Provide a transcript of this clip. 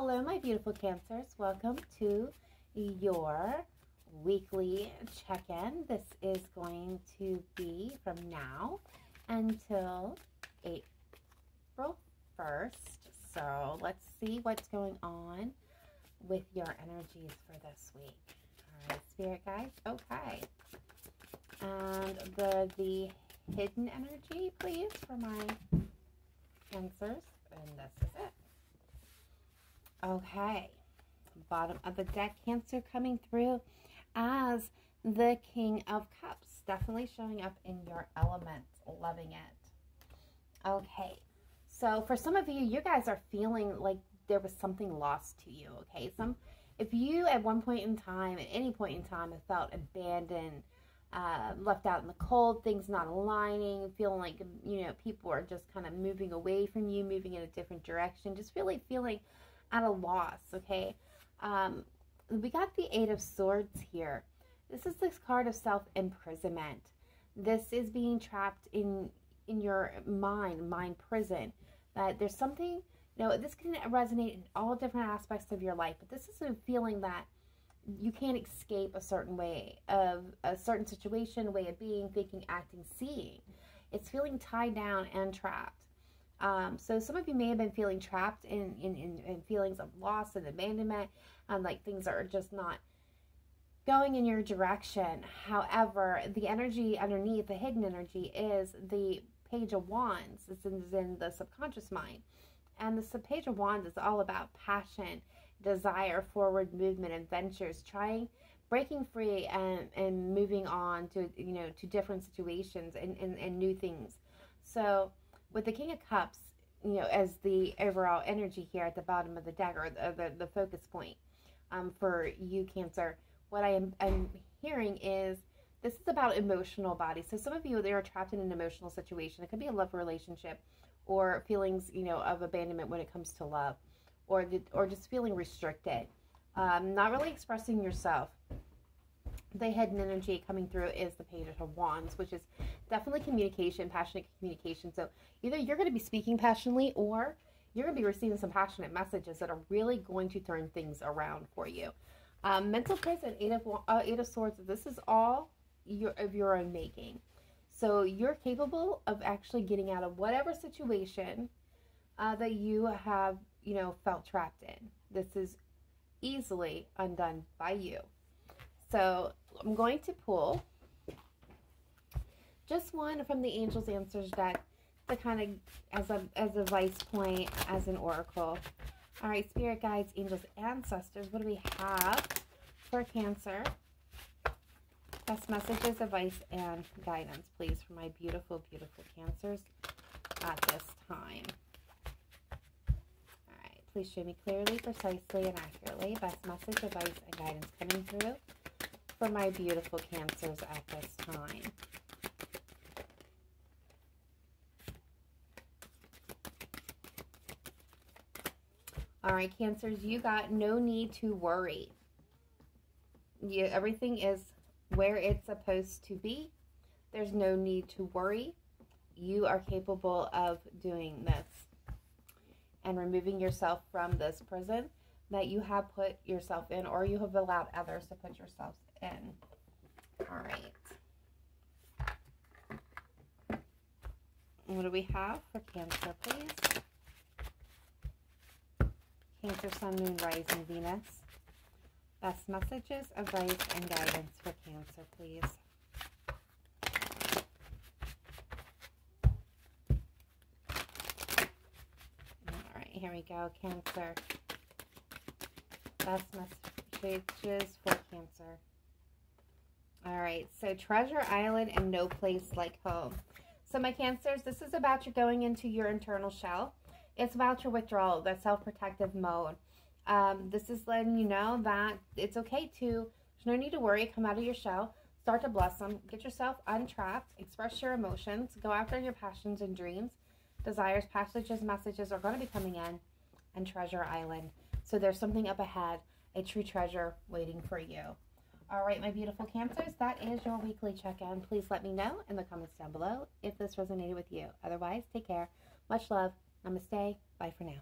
Hello, my beautiful Cancers. Welcome to your weekly check-in. This is going to be from now until April 1st. So let's see what's going on with your energies for this week. All right, Spirit Guides. Okay. And the hidden energy, please, for my Cancers. And this is it. Okay, bottom of the deck, Cancer coming through as the King of Cups. Definitely showing up in your element. Loving it. Okay, so for some of you, you guys are feeling like there was something lost to you, okay? If you at one point in time, at any point in time, have felt abandoned, left out in the cold, things not aligning, feeling like, you know, people are just kind of moving away from you, moving in a different direction, just really feeling at a loss, okay? We got the Eight of Swords here. This is this card of self-imprisonment. This is being trapped in your mind prison. That there's something, you know, this can resonate in all different aspects of your life, but this is a feeling that you can't escape a certain way of, a certain situation, way of being, thinking, acting, seeing. It's feeling tied down and trapped. So some of you may have been feeling trapped in feelings of loss and abandonment, and like things are just not going in your direction. However, the energy underneath, the hidden energy, is the Page of Wands. It's in the subconscious mind. And the Page of Wands is all about passion, desire, forward movement, adventures, trying, breaking free and moving on to, you know, to different situations and new things. So with the King of Cups, you know, as the overall energy here at the bottom of the deck, or the focus point for you, Cancer, what I'm hearing is this is about emotional body. So some of you, they are trapped in an emotional situation. It could be a love relationship, or feelings, you know, of abandonment when it comes to love, or just feeling restricted, not really expressing yourself. The hidden energy coming through is the Page of Wands, which is definitely communication, passionate communication. So either you're going to be speaking passionately, or you're going to be receiving some passionate messages that are really going to turn things around for you. Mental prison, Eight of Swords, this is all of your own making. So you're capable of actually getting out of whatever situation that you have, you know, felt trapped in. This is easily undone by you. So I'm going to pull just one from the Angels Answers deck to kind of as a vice point, as an oracle. All right, Spirit Guides, Angels, Ancestors, what do we have for Cancer? Best messages, advice, and guidance, please, for my beautiful, beautiful Cancers at this time. All right, please show me clearly, precisely, and accurately. Best message, advice, and guidance coming through for my beautiful Cancers at this time. All right, Cancers, you got no need to worry. Everything is where it's supposed to be. There's no need to worry. You are capable of doing this and removing yourself from this prison that you have put yourself in, or you have allowed others to put yourselves in. All right. What do we have for Cancer, please? Cancer, Sun, Moon, Rising, Venus. Best messages, advice, and guidance for Cancer, please. All right, here we go, Cancer. Best messages for Cancer. All right, so Treasure Island and no place like home. So my Cancers, this is about you going into your internal shell. It's about your withdrawal, that self-protective mode. This is letting you know that it's okay to, there's no need to worry, come out of your shell, start to blossom, get yourself untrapped, express your emotions, go after your passions and dreams, desires, passages, messages are going to be coming in, and Treasure Island. So there's something up ahead, a true treasure waiting for you. All right, my beautiful Cancers, that is your weekly check-in. Please let me know in the comments down below if this resonated with you. Otherwise, take care. Much love. Namaste. Bye for now.